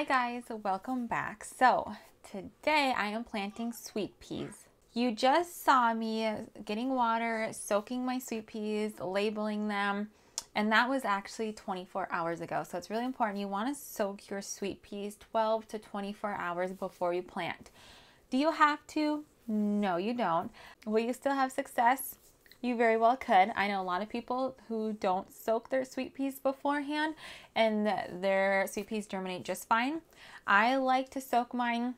Hi guys, welcome back. So today I am planting sweet peas. You just saw me getting water, soaking my sweet peas, labeling them, and that was actually 24 hours ago. So it's really important. You want to soak your sweet peas 12 to 24 hours before you plant. Do you have to? No, you don't. Will you still have success? You very well could. I know a lot of people who don't soak their sweet peas beforehand and their sweet peas germinate just fine. I like to soak mine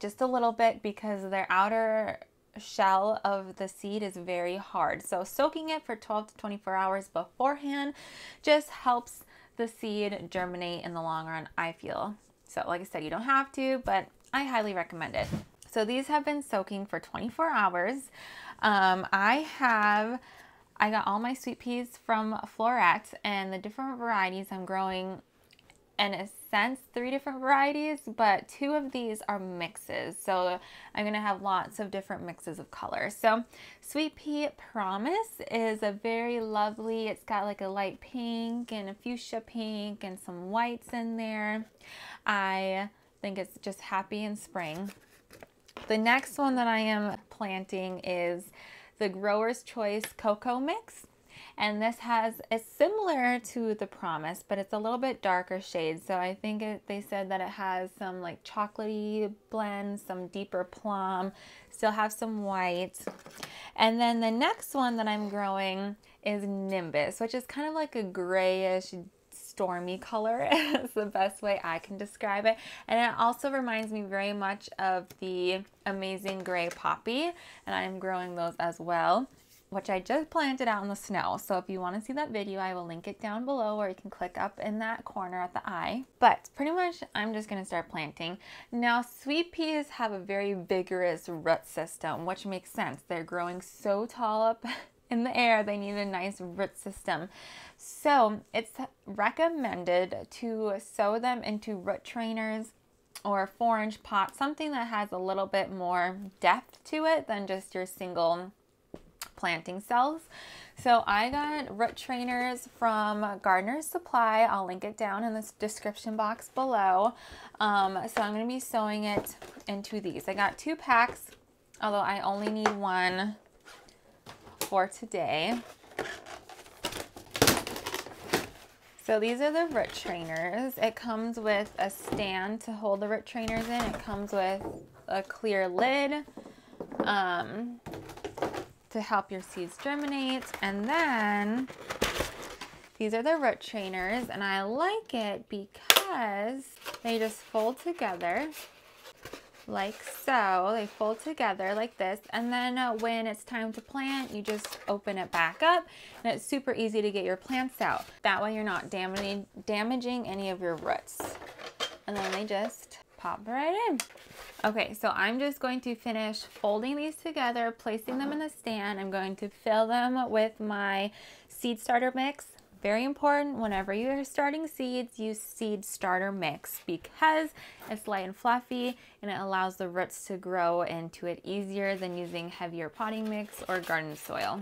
just a little bit because their outer shell of the seed is very hard. So soaking it for 12 to 24 hours beforehand just helps the seed germinate in the long run, I feel. So like I said, you don't have to, but I highly recommend it. So these have been soaking for 24 hours. I got all my sweet peas from Florette and the different varieties I'm growing. In a sense, 3 different varieties, but 2 of these are mixes. So I'm gonna have lots of different mixes of color. So Sweet Pea Promise is a very lovely, it's got like a light pink and a fuchsia pink and some whites in there. I think it's just happy in spring. The next one that I am planting is the Grower's Choice Cocoa Mix. And this is similar to the Promise, but it's a little bit darker shade. So I think they said that it has some like chocolatey blends, some deeper plum, still have some white. And then the next one that I'm growing is Nimbus, which is kind of like a grayish, stormy color. It's the best way I can describe it. And it also reminds me very much of the amazing gray poppy. And I'm growing those as well, which I just planted out in the snow. So if you want to see that video, I will link it down below, or you can click up in that corner at the eye. But pretty much I'm just going to start planting. Now sweet peas have a very vigorous root system, which makes sense. They're growing so tall up in the air, they need a nice root system. So it's recommended to sow them into root trainers or a 4-inch pot, something that has a little bit more depth to it than just your single planting cells. So I got root trainers from Gardener's Supply. I'll link it down in the description box below. So I'm going to be sowing it into these. I got 2 packs, although I only need one for today. So these are the root trainers. It comes with a stand to hold the root trainers in. It comes with a clear lid to help your seeds germinate. And then these are the root trainers, and I like it because they just fold together. Like so, they fold together like this, and then when it's time to plant, you just open it back up, and it's super easy to get your plants out. That way you're not damaging any of your roots. And then they just pop right in. Okay, so I'm just going to finish folding these together, placing them in the stand. I'm going to fill them with my seed starter mix. Very important, whenever you're starting seeds, use seed starter mix because it's light and fluffy and it allows the roots to grow into it easier than using heavier potting mix or garden soil.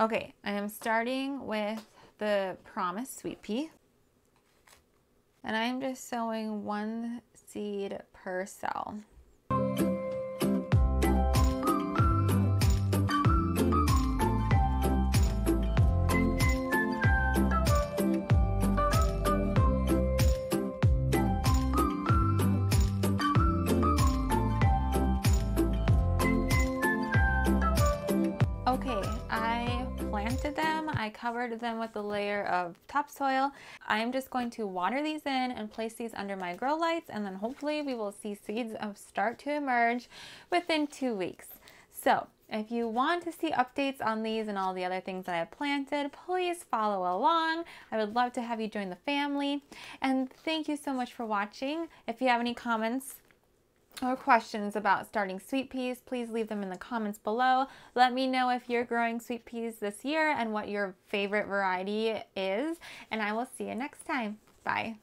Okay, I am starting with the Promise Sweet Pea, and I'm just sowing 1 seed per cell. Okay, I planted them. I covered them with a layer of topsoil. I'm just going to water these in and place these under my grow lights, and then hopefully we will see seeds start to emerge within 2 weeks. So if you want to see updates on these and all the other things that I planted, please follow along. I would love to have you join the family. And thank you so much for watching. If you have any comments or questions about starting sweet peas, please leave them in the comments below. Let me know if you're growing sweet peas this year and what your favorite variety is, and I will see you next time. Bye.